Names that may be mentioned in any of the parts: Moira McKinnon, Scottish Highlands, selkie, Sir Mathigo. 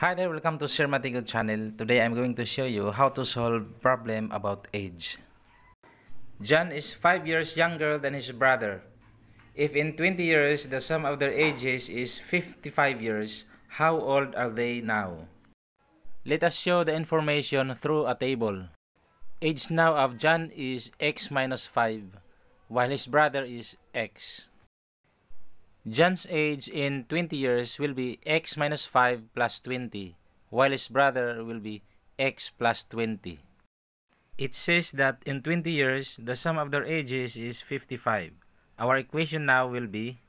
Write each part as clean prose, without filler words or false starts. Hi there, welcome to Sir Mathigo channel. Today I'm going to show you how to solve problem about age. John is 5 years younger than his brother. If in 20 years the sum of their ages is 55 years, how old are they now? Let us show the information through a table. Age now of John is x minus 5, while his brother is x. John's age in 20 years will be x minus 5 plus 20, while his brother will be x plus 20. It says that in 20 years, the sum of their ages is 55. Our equation now will be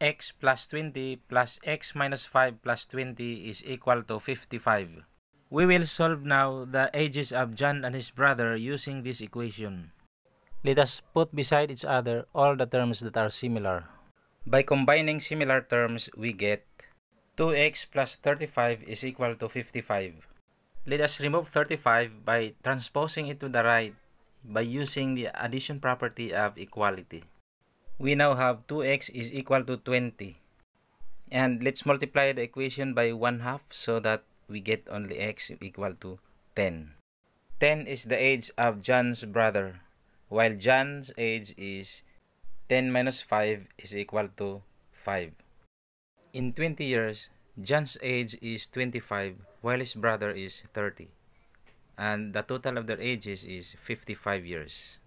x plus 20 plus x minus 5 plus 20 is equal to 55. We will solve now the ages of John and his brother using this equation. Let us put beside each other all the terms that are similar. By combining similar terms, we get 2x plus 35 is equal to 55. Let us remove 35 by transposing it to the right by using the addition property of equality. We now have 2x is equal to 20. And let's multiply the equation by 1/2 so that we get only x equal to 10. 10 is the age of John's brother, while John's age is 10 minus 5 is equal to 5. In 20 years, John's age is 25, while his brother is 30. And the total of their ages is 55 years.